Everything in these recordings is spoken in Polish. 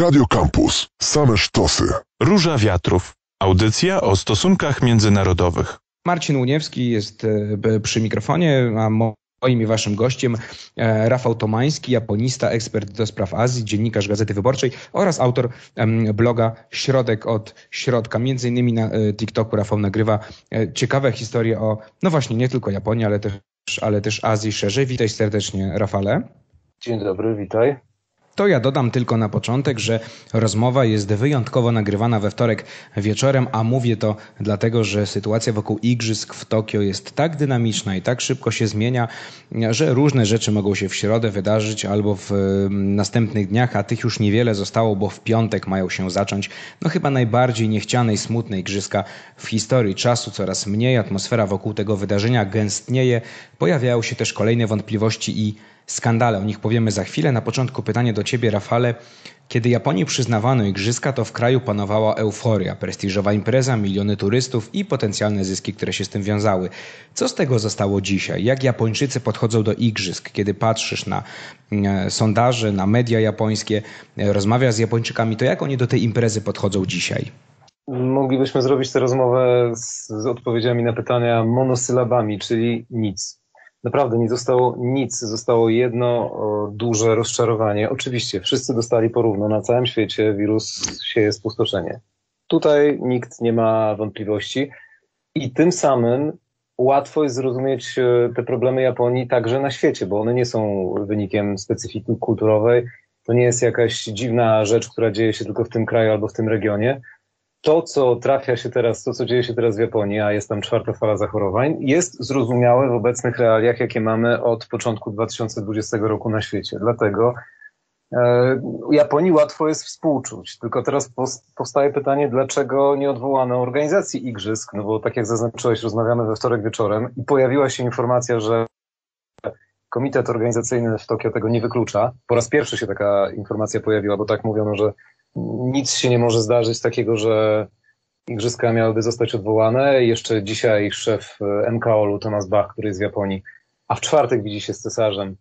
Radio Campus. Same sztosy. Róża wiatrów. Audycja o stosunkach międzynarodowych. Marcin Łuniewski jest przy mikrofonie, a moim i waszym gościem Rafał Tomański, japonista, ekspert do spraw Azji, dziennikarz Gazety Wyborczej oraz autor bloga Środek od Środka. Między innymi na TikToku Rafał nagrywa ciekawe historie o, no właśnie, nie tylko Japonii, ale też Azji szerzej. Witaj serdecznie, Rafale. Dzień dobry, witaj. To ja dodam tylko na początek, że rozmowa jest wyjątkowo nagrywana we wtorek wieczorem, a mówię to dlatego, że sytuacja wokół Igrzysk w Tokio jest tak dynamiczna i tak szybko się zmienia, że różne rzeczy mogą się w środę wydarzyć albo w następnych dniach, a tych już niewiele zostało, bo w piątek mają się zacząć chyba najbardziej niechciane i smutne Igrzyska w historii. Czasu coraz mniej, atmosfera wokół tego wydarzenia gęstnieje, pojawiają się też kolejne wątpliwości i skandale. O nich powiemy za chwilę. Na początku pytanie do ciebie, Rafale. Kiedy Japonii przyznawano igrzyska, to w kraju panowała euforia. Prestiżowa impreza, miliony turystów i potencjalne zyski, które się z tym wiązały. Co z tego zostało dzisiaj? Jak Japończycy podchodzą do igrzysk? Kiedy patrzysz na sondaże, na media japońskie, rozmawiasz z Japończykami, to jak oni do tej imprezy podchodzą dzisiaj? Moglibyśmy zrobić tę rozmowę z odpowiedziami na pytania monosylabami, czyli nic. Naprawdę nie zostało nic, zostało jedno duże rozczarowanie. Oczywiście wszyscy dostali porówno, na całym świecie wirus sieje spustoszenie. Tutaj nikt nie ma wątpliwości i tym samym łatwo jest zrozumieć te problemy Japonii także na świecie, bo one nie są wynikiem specyfiki kulturowej. To nie jest jakaś dziwna rzecz, która dzieje się tylko w tym kraju albo w tym regionie. To, co dzieje się teraz w Japonii, a jest tam czwarta fala zachorowań, jest zrozumiałe w obecnych realiach, jakie mamy od początku 2020 roku na świecie. Dlatego Japonii łatwo jest współczuć. Tylko teraz powstaje pytanie, dlaczego nie odwołano organizacji igrzysk? No bo tak jak zaznaczyłeś, rozmawiamy we wtorek wieczorem i pojawiła się informacja, że komitet organizacyjny w Tokio tego nie wyklucza. Po raz pierwszy się taka informacja pojawiła, bo tak mówiono, że nic się nie może zdarzyć takiego, że igrzyska miałyby zostać odwołane. Jeszcze dzisiaj szef MKOL-u, Tomasz Bach, który jest w Japonii, a w czwartek widzi się z cesarzem,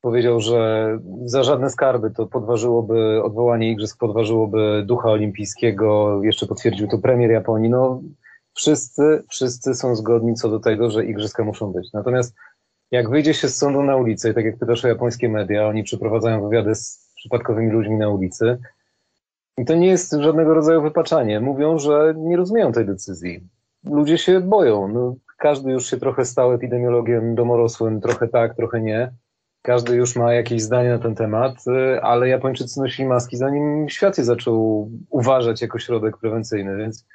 powiedział, że za żadne skarby to podważyłoby odwołanie igrzysk, podważyłoby ducha olimpijskiego. Jeszcze potwierdził to premier Japonii. No, wszyscy są zgodni co do tego, że igrzyska muszą być. Natomiast jak wyjdzie się z sądu na ulicę i tak jak pytasz o japońskie media, oni przeprowadzają wywiady z przypadkowymi ludźmi na ulicy, i to nie jest żadnego rodzaju wypaczanie. Mówią, że nie rozumieją tej decyzji. Ludzie się boją. No, każdy już się trochę stał epidemiologiem domorosłym, trochę tak, trochę nie. Każdy już ma jakieś zdanie na ten temat, ale Japończycy nosili maski, zanim świat je zaczął uważać jako środek prewencyjny. Więc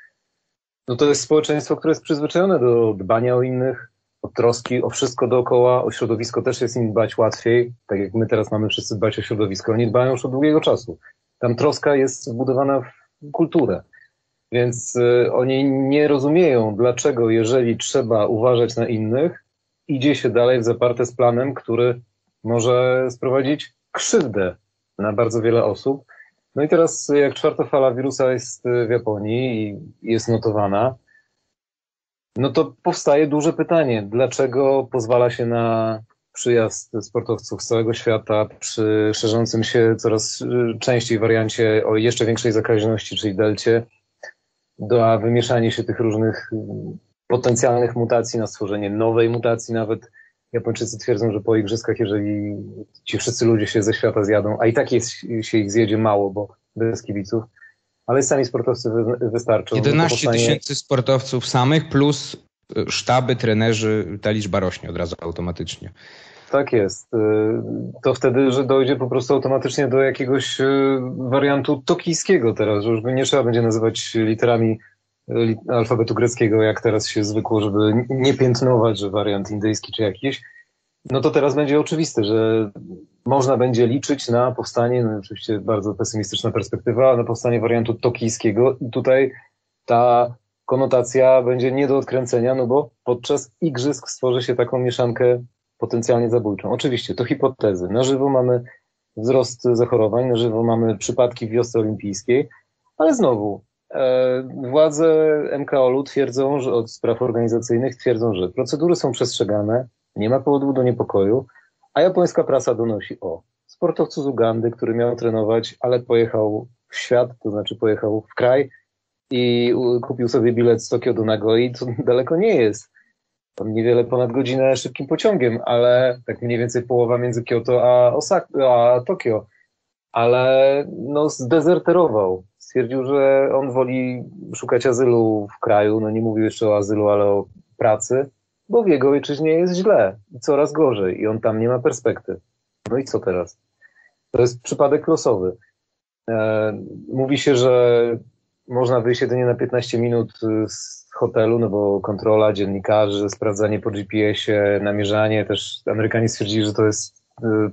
no to jest społeczeństwo, które jest przyzwyczajone do dbania o innych, o troski, o wszystko dookoła. O środowisko też jest im dbać łatwiej. Tak jak my teraz mamy wszyscy dbać o środowisko, oni dbają już od długiego czasu. Tam troska jest wbudowana w kulturę, więc oni nie rozumieją, dlaczego jeżeli trzeba uważać na innych, idzie się dalej w zaparte z planem, który może sprowadzić krzywdę na bardzo wiele osób. No i teraz jak czwarta fala wirusa jest w Japonii i jest notowana, no to powstaje duże pytanie, dlaczego pozwala się na przyjazd sportowców z całego świata przy szerzącym się coraz częściej wariancie o jeszcze większej zakaźności, czyli delcie, do wymieszania się tych różnych potencjalnych mutacji na stworzenie nowej mutacji. Nawet Japończycy twierdzą, że po igrzyskach, jeżeli ci wszyscy ludzie się ze świata zjadą, a i tak się ich zjedzie mało, bo bez kibiców, ale sami sportowcy wystarczą. 11 tysięcy sportowców samych plus sztaby, trenerzy, ta liczba rośnie od razu automatycznie. Tak jest. To wtedy, że dojdzie po prostu automatycznie do jakiegoś wariantu tokijskiego teraz, że już nie trzeba będzie nazywać literami alfabetu greckiego, jak teraz się zwykło, żeby nie piętnować, że wariant indyjski czy jakiś. No to teraz będzie oczywiste, że można będzie liczyć na powstanie, no oczywiście bardzo pesymistyczna perspektywa, na powstanie wariantu tokijskiego i tutaj ta konotacja będzie nie do odkręcenia, no bo podczas igrzysk stworzy się taką mieszankę potencjalnie zabójczą. Oczywiście, to hipotezy. Na żywo mamy wzrost zachorowań, na żywo mamy przypadki w wiosce olimpijskiej, ale znowu władze MKOL-u twierdzą, że od spraw organizacyjnych twierdzą, że procedury są przestrzegane, nie ma powodu do niepokoju, a japońska prasa donosi o sportowcu z Ugandy, który miał trenować, ale pojechał w świat, to znaczy pojechał w kraj i kupił sobie bilet z Tokio do Nagoi, to daleko nie jest. Tam niewiele ponad godzinę szybkim pociągiem, ale tak mniej więcej połowa między Kyoto a Tokio. Ale no, zdezerterował. Stwierdził, że on woli szukać azylu w kraju. No nie mówił jeszcze o azylu, ale o pracy, bo w jego ojczyźnie jest źle i coraz gorzej i on tam nie ma perspektyw. No i co teraz? To jest przypadek losowy. Mówi się, że można wyjść jedynie na 15 minut z hotelu, no bo kontrola dziennikarzy, sprawdzanie po GPS-ie, namierzanie. Też Amerykanie stwierdzili, że to jest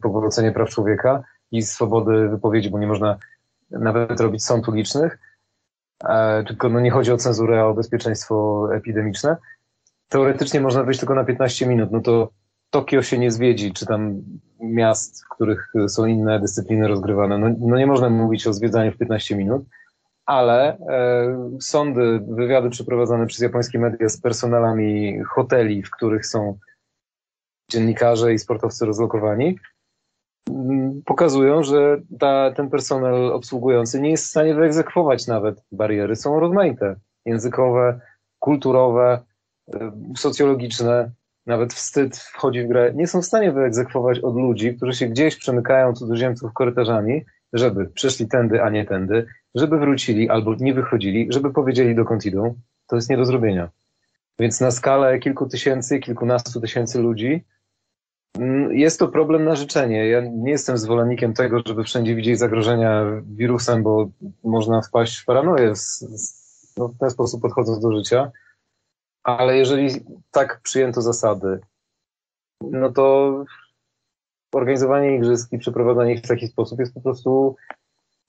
pogwałcenie praw człowieka i swobody wypowiedzi, bo nie można nawet robić sąd ulicznych, tylko no nie chodzi o cenzurę, a o bezpieczeństwo epidemiczne. Teoretycznie można wyjść tylko na 15 minut, no to Tokio się nie zwiedzi, czy tam miast, w których są inne dyscypliny rozgrywane. No nie można mówić o zwiedzaniu w 15 minut, ale sądy, wywiady przeprowadzane przez japońskie media z personelami hoteli, w których są dziennikarze i sportowcy rozlokowani, pokazują, że ten personel obsługujący nie jest w stanie wyegzekwować nawet. Bariery są rozmaite, językowe, kulturowe, socjologiczne, nawet wstyd wchodzi w grę. Nie są w stanie wyegzekwować od ludzi, którzy się gdzieś przemykają cudzoziemców korytarzami, żeby przeszli tędy, a nie tędy, żeby wrócili albo nie wychodzili, żeby powiedzieli, dokąd idą. To jest nie do zrobienia. Więc na skalę kilku tysięcy, kilkunastu tysięcy ludzi jest to problem na życzenie. Ja nie jestem zwolennikiem tego, żeby wszędzie widzieć zagrożenia wirusem, bo można wpaść w paranoję no w ten sposób podchodząc do życia. Ale jeżeli tak przyjęto zasady, no to organizowanie igrzysk i przeprowadzanie ich w taki sposób jest po prostu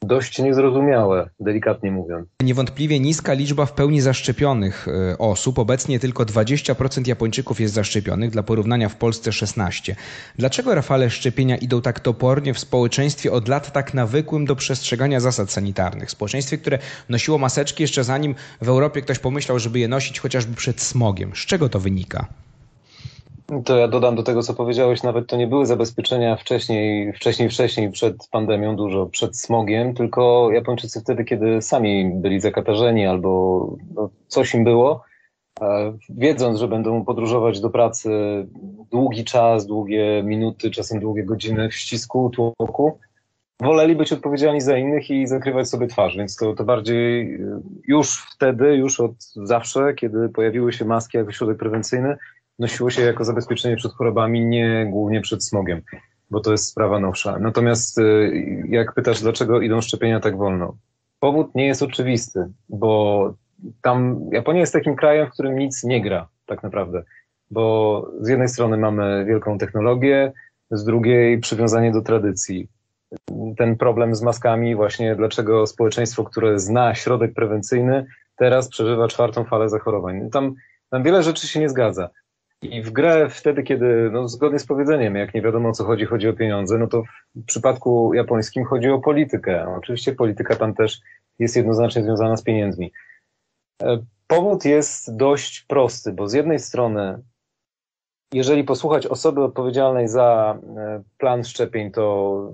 dość niezrozumiałe, delikatnie mówiąc. Niewątpliwie niska liczba w pełni zaszczepionych osób. Obecnie tylko 20% Japończyków jest zaszczepionych, dla porównania w Polsce 16%. Dlaczego, Rafale, szczepienia idą tak topornie w społeczeństwie od lat tak nawykłym do przestrzegania zasad sanitarnych? Społeczeństwie, które nosiło maseczki jeszcze zanim w Europie ktoś pomyślał, żeby je nosić chociażby przed smogiem. Z czego to wynika? To ja dodam do tego, co powiedziałeś, nawet to nie były zabezpieczenia wcześniej przed pandemią dużo, przed smogiem, tylko Japończycy wtedy, kiedy sami byli zakatarzeni albo no, coś im było, wiedząc, że będą podróżować do pracy długi czas, długie minuty, czasem długie godziny w ścisku, tłoku, woleli być odpowiedzialni za innych i zakrywać sobie twarz, więc to bardziej już wtedy, już od zawsze, kiedy pojawiły się maski jako środek prewencyjny, nosiło się jako zabezpieczenie przed chorobami, nie głównie przed smogiem, bo to jest sprawa nowsza. Natomiast jak pytasz, dlaczego idą szczepienia tak wolno? Powód nie jest oczywisty, bo tam Japonia jest takim krajem, w którym nic nie gra tak naprawdę, bo z jednej strony mamy wielką technologię, z drugiej przywiązanie do tradycji. Ten problem z maskami, właśnie dlaczego społeczeństwo, które zna środek prewencyjny, teraz przeżywa czwartą falę zachorowań. Tam wiele rzeczy się nie zgadza. I w grę wtedy, kiedy, no zgodnie z powiedzeniem, jak nie wiadomo o co chodzi o pieniądze, no to w przypadku japońskim chodzi o politykę. Oczywiście polityka tam też jest jednoznacznie związana z pieniędzmi. Powód jest dość prosty, bo z jednej strony, jeżeli posłuchać osoby odpowiedzialnej za plan szczepień, to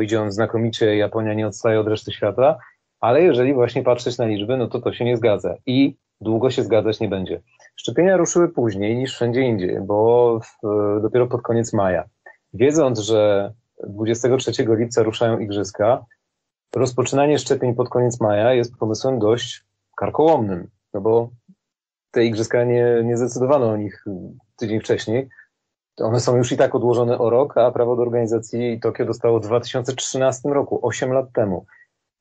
idzie on znakomicie, Japonia nie odstaje od reszty świata, ale jeżeli właśnie patrzeć na liczby, no to się nie zgadza i długo się zgadzać nie będzie. Szczepienia ruszyły później niż wszędzie indziej, bo dopiero pod koniec maja. Wiedząc, że 23 lipca ruszają igrzyska, rozpoczynanie szczepień pod koniec maja jest pomysłem dość karkołomnym, no bo te igrzyska nie zdecydowano o nich tydzień wcześniej. One są już i tak odłożone o rok, a prawo do organizacji Tokio dostało w 2013 roku, 8 lat temu.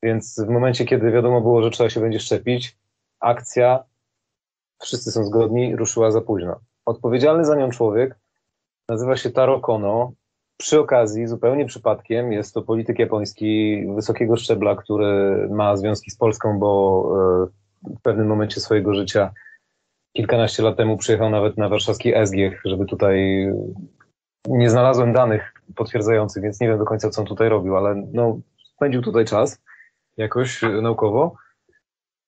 Więc w momencie, kiedy wiadomo było, że trzeba się będzie szczepić, akcja, wszyscy są zgodni, ruszyła za późno. Odpowiedzialny za nią człowiek nazywa się Taro Kono. Przy okazji, zupełnie przypadkiem, jest to polityk japoński wysokiego szczebla, który ma związki z Polską, bo w pewnym momencie swojego życia, kilkanaście lat temu, przyjechał nawet na warszawski SGH, żeby tutaj... Nie znalazłem danych potwierdzających, więc nie wiem do końca, co on tutaj robił, ale no, spędził tutaj czas jakoś naukowo,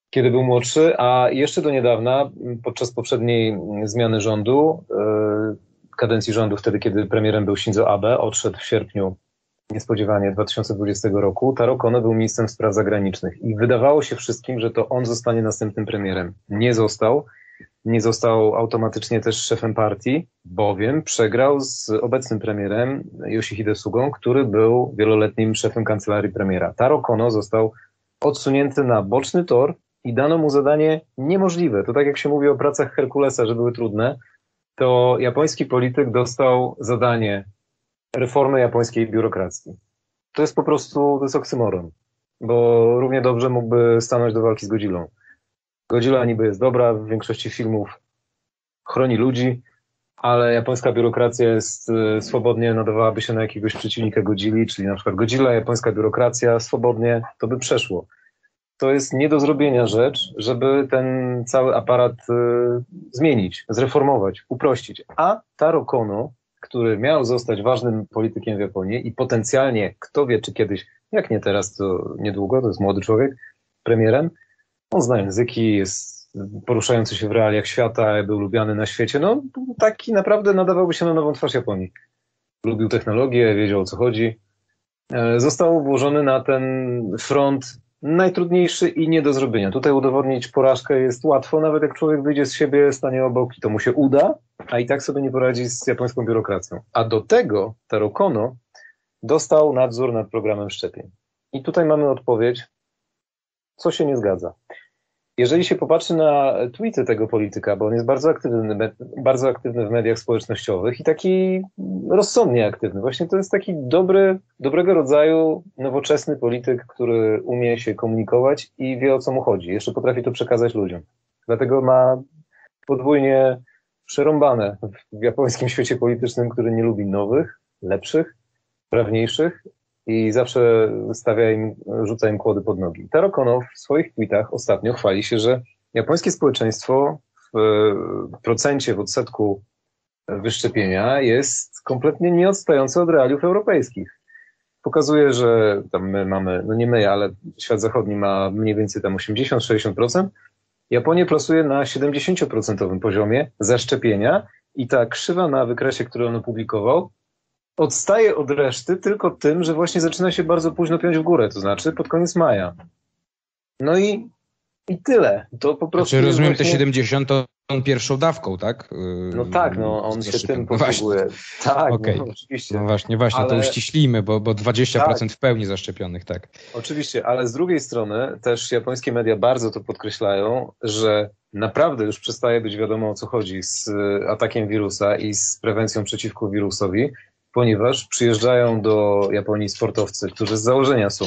kiedy był młodszy, a jeszcze do niedawna, podczas poprzedniej zmiany rządu, kadencji rządu, wtedy kiedy premierem był Shinzo Abe, odszedł w sierpniu niespodziewanie 2020 roku, Taro Kono był ministrem spraw zagranicznych i wydawało się wszystkim, że to on zostanie następnym premierem. Nie został. Nie został automatycznie też szefem partii, bowiem przegrał z obecnym premierem Yoshihide Sugą, który był wieloletnim szefem kancelarii premiera. Taro Kono został odsunięty na boczny tor i dano mu zadanie niemożliwe. To tak jak się mówi o pracach Herkulesa, że były trudne, to japoński polityk dostał zadanie reformy japońskiej biurokracji. To jest po prostu, to jest oksymoron, bo równie dobrze mógłby stanąć do walki z Godzillą. Godzilla niby jest dobra, w większości filmów chroni ludzi, ale japońska biurokracja jest swobodnie nadawałaby się na jakiegoś przeciwnika Godzilli, czyli na przykład Godzilla, japońska biurokracja, swobodnie to by przeszło. To jest nie do zrobienia rzecz, żeby ten cały aparat zmienić, zreformować, uprościć. A Taro Kono, który miał zostać ważnym politykiem w Japonii i potencjalnie, kto wie, czy kiedyś, jak nie teraz, to niedługo, to jest młody człowiek, premierem. On zna języki, jest poruszający się w realiach świata, był lubiany na świecie. No taki naprawdę nadawałby się na nową twarz Japonii. Lubił technologię, wiedział o co chodzi. Został włożony na ten front najtrudniejszy i nie do zrobienia. Tutaj udowodnić porażkę jest łatwo, nawet jak człowiek wyjdzie z siebie, stanie obok i to mu się uda, a i tak sobie nie poradzi z japońską biurokracją. A do tego Taro Kono dostał nadzór nad programem szczepień. I tutaj mamy odpowiedź, co się nie zgadza. Jeżeli się popatrzy na tweety tego polityka, bo on jest bardzo aktywny w mediach społecznościowych i taki rozsądnie aktywny. Właśnie to jest taki dobrego rodzaju nowoczesny polityk, który umie się komunikować i wie, o co mu chodzi. Jeszcze potrafi to przekazać ludziom. Dlatego ma podwójnie przerąbane w japońskim świecie politycznym, który nie lubi nowych, lepszych, prawniejszych i zawsze rzuca im kłody pod nogi. Taro Kono w swoich tweetach ostatnio chwali się, że japońskie społeczeństwo w odsetku wyszczepienia jest kompletnie nieodstające od realiów europejskich. Pokazuje, że tam my mamy, no nie my, ale świat zachodni ma mniej więcej tam 80-60%. Japonię plasuje na 70% poziomie zaszczepienia i ta krzywa na wykresie, który on opublikował, odstaje od reszty tylko tym, że właśnie zaczyna się bardzo późno piąć w górę, to znaczy pod koniec maja. No i tyle. To po prostu. Znaczy, rozumiem właśnie... tę 71. dawką, tak? No tak, no on się tym posługuje. Tak, okay. No, oczywiście. No właśnie, ale... to uściślimy, bo 20% tak. W pełni zaszczepionych, tak. Oczywiście, ale z drugiej strony też japońskie media bardzo to podkreślają, że naprawdę już przestaje być wiadomo, o co chodzi z atakiem wirusa i z prewencją przeciwko wirusowi, ponieważ przyjeżdżają do Japonii sportowcy, którzy z założenia są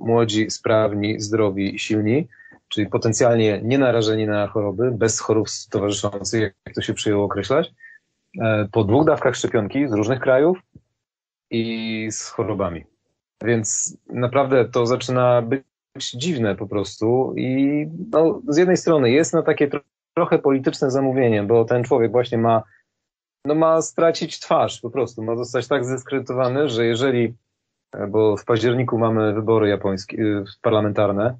młodzi, sprawni, zdrowi, silni, czyli potencjalnie nienarażeni na choroby, bez chorób towarzyszących, jak to się przyjęło określać, po 2 dawkach szczepionki z różnych krajów i z chorobami. Więc naprawdę to zaczyna być dziwne po prostu i no, z jednej strony jest na takie trochę polityczne zamówienie, bo ten człowiek właśnie ma stracić twarz po prostu, ma zostać tak zdyskredytowany, że jeżeli, bo w październiku mamy wybory japońskie, parlamentarne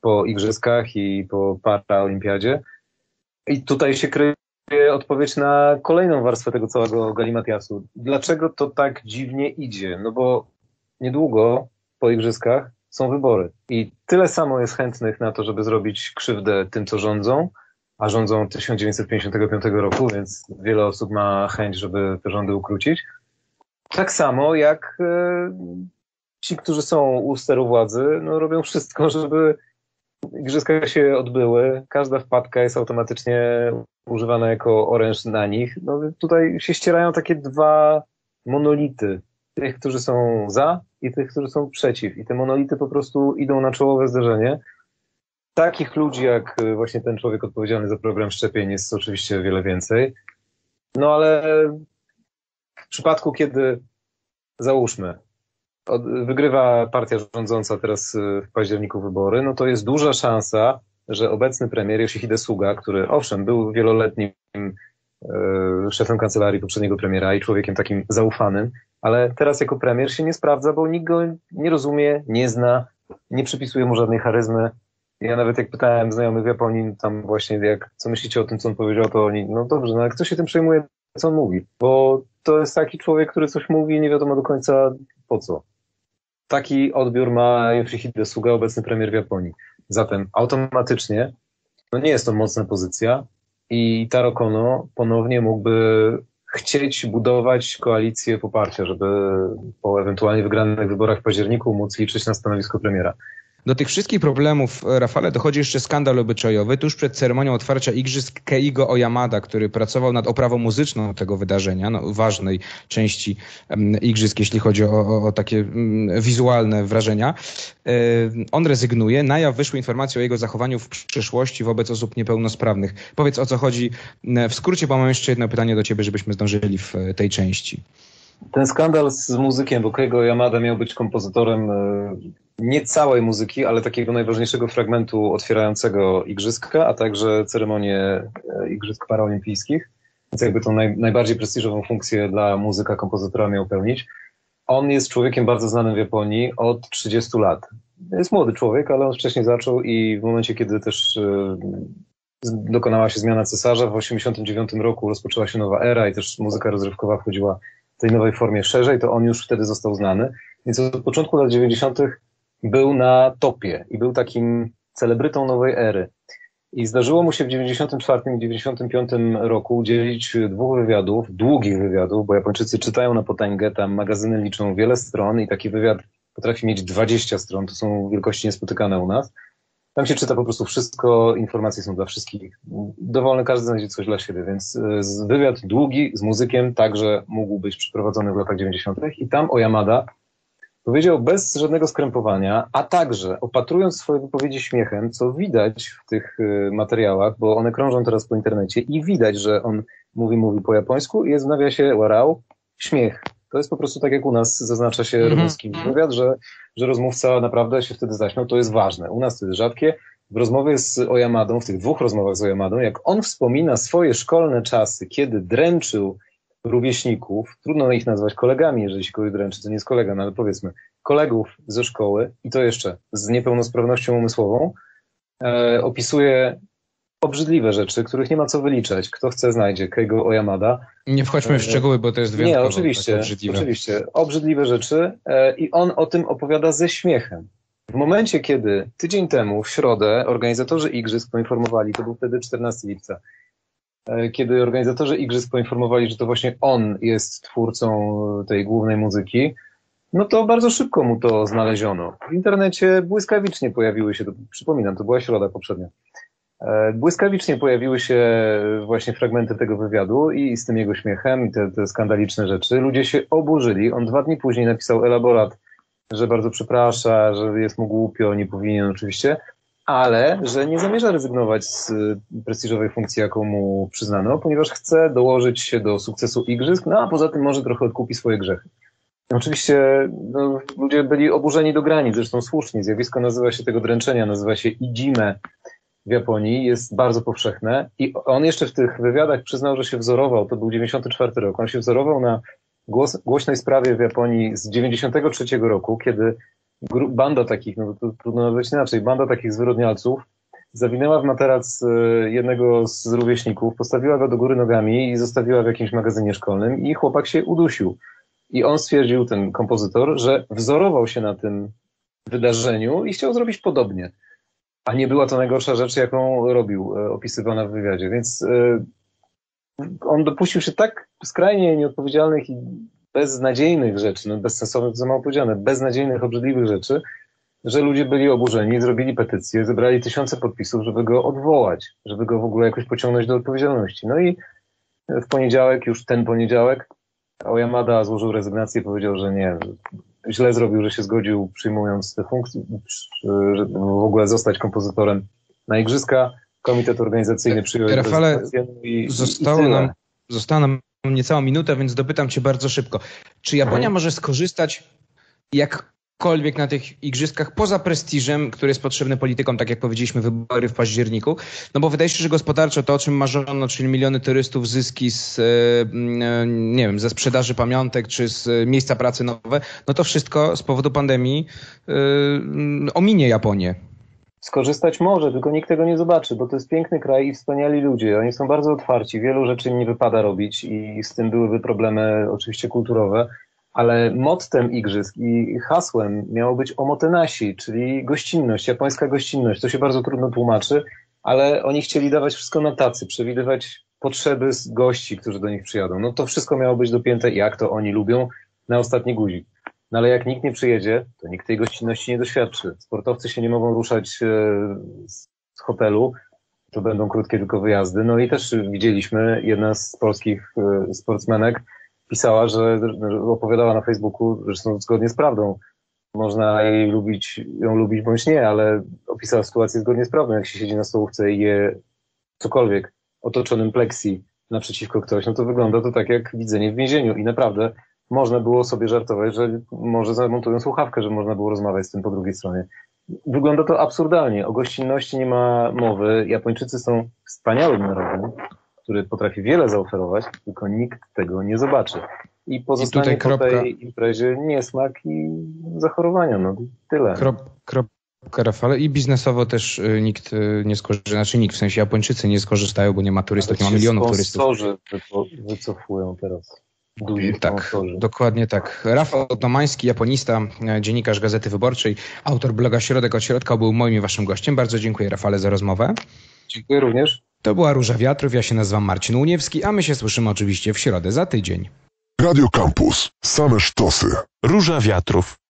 po Igrzyskach i po Paraolimpiadzie i tutaj się kryje odpowiedź na kolejną warstwę tego całego galimatiasu. Dlaczego to tak dziwnie idzie? No bo niedługo po Igrzyskach są wybory i tyle samo jest chętnych na to, żeby zrobić krzywdę tym, co rządzą, a rządzą od 1955 roku, więc wiele osób ma chęć, żeby te rządy ukrócić. Tak samo jak ci, którzy są u steru władzy, no robią wszystko, żeby igrzyska się odbyły. Każda wpadka jest automatycznie używana jako oręż na nich. No, tutaj się ścierają takie dwa monolity. Tych, którzy są za i tych, którzy są przeciw. I te monolity po prostu idą na czołowe zderzenie. Takich ludzi jak właśnie ten człowiek odpowiedzialny za program szczepień jest oczywiście wiele więcej. No ale w przypadku, kiedy załóżmy, wygrywa partia rządząca teraz w październiku wybory, no to jest duża szansa, że obecny premier Yoshihide Suga, który owszem był wieloletnim szefem kancelarii poprzedniego premiera i człowiekiem takim zaufanym, ale teraz jako premier się nie sprawdza, bo nikt go nie rozumie, nie zna, nie przypisuje mu żadnej charyzmy. Ja nawet jak pytałem znajomych w Japonii, tam właśnie co myślicie o tym, co on powiedział, to oni, no dobrze, no ale kto się tym przejmuje, co on mówi? Bo to jest taki człowiek, który coś mówi i nie wiadomo do końca po co. Taki odbiór ma Yoshihide Suga, obecny premier w Japonii. Zatem automatycznie, no nie jest to mocna pozycja i Taro Kono ponownie mógłby chcieć budować koalicję poparcia, żeby po ewentualnie wygranych wyborach w październiku móc liczyć na stanowisko premiera. Do tych wszystkich problemów, Rafale, dochodzi jeszcze skandal obyczajowy tuż przed ceremonią otwarcia Igrzysk Keigo Oyamada, który pracował nad oprawą muzyczną tego wydarzenia, no, ważnej części Igrzysk, jeśli chodzi o takie wizualne wrażenia. On rezygnuje. Na jaw wyszły informacje o jego zachowaniu w przyszłości wobec osób niepełnosprawnych. Powiedz, o co chodzi w skrócie, bo mam jeszcze jedno pytanie do ciebie, żebyśmy zdążyli w tej części. Ten skandal z muzykiem, bo Keigo Yamada miał być kompozytorem nie całej muzyki, ale takiego najważniejszego fragmentu otwierającego igrzyska, a także ceremonię igrzysk paraolimpijskich, więc jakby tą najbardziej prestiżową funkcję dla muzyka, kompozytora miał pełnić. On jest człowiekiem bardzo znanym w Japonii od 30 lat. Jest młody człowiek, ale on wcześniej zaczął i w momencie, kiedy też dokonała się zmiana cesarza, w 1989 roku rozpoczęła się nowa era i też muzyka rozrywkowa wchodziła w tej nowej formie szerzej, to on już wtedy został znany. Więc od początku lat 90. był na topie i był takim celebrytą nowej ery. I zdarzyło mu się w 94 i 95 roku udzielić dwóch wywiadów, długich wywiadów, bo Japończycy czytają na potęgę, tam magazyny liczą wiele stron i taki wywiad potrafi mieć 20 stron, to są wielkości niespotykane u nas. Tam się czyta po prostu wszystko, informacje są dla wszystkich. Dowolny każdy znajdzie coś dla siebie, więc wywiad długi z muzykiem także mógł być przeprowadzony w latach 90. I tam Oyamada powiedział bez żadnego skrępowania, a także opatrując swoje wypowiedzi śmiechem, co widać w tych materiałach, bo one krążą teraz po internecie i widać, że on mówi po japońsku i jest w nawiasie warał, śmiech. To jest po prostu tak jak u nas zaznacza się rumuński wywiad, że rozmówca naprawdę się wtedy zaśmiał, to jest ważne. U nas to jest rzadkie. W rozmowie z Oyamadą, w tych dwóch rozmowach z Oyamadą, jak on wspomina swoje szkolne czasy, kiedy dręczył rówieśników, trudno ich nazwać kolegami, jeżeli się kogoś dręczy, to nie jest kolega, no ale powiedzmy, kolegów ze szkoły i to jeszcze z niepełnosprawnością umysłową, opisuje obrzydliwe rzeczy, których nie ma co wyliczać. Kto chce, znajdzie. Keigo Oyamada. Nie wchodźmy w szczegóły, bo to jest wyjątkowo. Nie, oczywiście. Obrzydliwe. Oczywiście. Obrzydliwe rzeczy i on o tym opowiada ze śmiechem. W momencie, kiedy tydzień temu, w środę, organizatorzy igrzysk poinformowali, to był wtedy 14 lipca, kiedy organizatorzy igrzysk poinformowali, że to właśnie on jest twórcą tej głównej muzyki, no to bardzo szybko mu to znaleziono. W internecie błyskawicznie pojawiły się, przypominam, to była środa poprzednia, błyskawicznie pojawiły się właśnie fragmenty tego wywiadu i z tym jego śmiechem i te skandaliczne rzeczy. Ludzie się oburzyli. On 2 dni później napisał elaborat, że bardzo przeprasza, że jest mu głupio, nie powinien oczywiście, ale że nie zamierza rezygnować z prestiżowej funkcji, jaką mu przyznano, ponieważ chce dołożyć się do sukcesu igrzysk, no a poza tym może trochę odkupi swoje grzechy. Oczywiście no, ludzie byli oburzeni do granic, zresztą słusznie. Zjawisko nazywa się tego dręczenia, nazywa się ijime w Japonii, jest bardzo powszechne i on jeszcze w tych wywiadach przyznał, że się wzorował, to był 94 rok, on się wzorował na głośnej sprawie w Japonii z 93 roku, kiedy banda takich, no to trudno nazwać inaczej, banda takich zwyrodnialców zawinęła w materac jednego z rówieśników, postawiła go do góry nogami i zostawiła w jakimś magazynie szkolnym i chłopak się udusił. I on stwierdził, ten kompozytor, że wzorował się na tym wydarzeniu i chciał zrobić podobnie. A nie była to najgorsza rzecz, jaką robił, opisywana w wywiadzie. Więc on dopuścił się tak skrajnie nieodpowiedzialnych i beznadziejnych rzeczy, no bezsensownych, co mało powiedziane, beznadziejnych, obrzydliwych rzeczy, że ludzie byli oburzeni, zrobili petycję, zebrali tysiące podpisów, żeby go odwołać, żeby go w ogóle jakoś pociągnąć do odpowiedzialności. No i w poniedziałek, już ten poniedziałek, Oyamada złożył rezygnację i powiedział, że nie, źle zrobił, że się zgodził, przyjmując tę funkcję, żeby w ogóle zostać kompozytorem na igrzyska. Komitet organizacyjny przyjął rezygnację i została nam niecałą minutę, więc dopytam cię bardzo szybko. Czy Japonia może skorzystać jakkolwiek na tych igrzyskach poza prestiżem, który jest potrzebny politykom, tak jak powiedzieliśmy, wybory w październiku? No bo wydaje się, że gospodarczo to, o czym marzono, czyli miliony turystów, zyski z, nie wiem, ze sprzedaży pamiątek czy z miejsca pracy nowe, no to wszystko z powodu pandemii ominie Japonię. Skorzystać może, tylko nikt tego nie zobaczy, bo to jest piękny kraj i wspaniali ludzie. Oni są bardzo otwarci, wielu rzeczy im nie wypada robić i z tym byłyby problemy oczywiście kulturowe, ale mottem igrzysk i hasłem miało być omotenasi, czyli gościnność, japońska gościnność. To się bardzo trudno tłumaczy, ale oni chcieli dawać wszystko na tacy, przewidywać potrzeby gości, którzy do nich przyjadą. No to wszystko miało być dopięte, jak to oni lubią, na ostatni guzik. No ale jak nikt nie przyjedzie, to nikt tej gościnności nie doświadczy. Sportowcy się nie mogą ruszać z hotelu, to będą krótkie tylko wyjazdy. No i też widzieliśmy, jedna z polskich sportsmenek pisała, że opowiadała na Facebooku, zresztą zgodnie z prawdą, można jej lubić, ją lubić bądź nie, ale opisała sytuację zgodnie z prawdą, jak się siedzi na stołówce i je cokolwiek otoczonym pleksji naprzeciwko ktoś, no to wygląda to tak jak widzenie w więzieniu i naprawdę można było sobie żartować, że może zamontują słuchawkę, że można było rozmawiać z tym po drugiej stronie. Wygląda to absurdalnie. O gościnności nie ma mowy. Japończycy są wspaniałym narodem, który potrafi wiele zaoferować, tylko nikt tego nie zobaczy. I pozostanie po tej imprezie niesmak i zachorowania. No tyle. Kropka, Rafale. I biznesowo też nikt nie skorzysta, znaczy nikt, w sensie Japończycy nie skorzystają, bo nie ma turystów, nie ma milionów turystów. Sponsorzy wycofują teraz. Tak, dokładnie tak. Rafał Tomański, japonista, dziennikarz Gazety Wyborczej, autor bloga Środek od Środka, był moim i waszym gościem. Bardzo dziękuję, Rafale, za rozmowę. Dziękuję również. To była Róża Wiatrów, ja się nazywam Marcin Łuniewski, a my się słyszymy oczywiście w środę za tydzień. Radio Campus, same sztosy. Róża Wiatrów.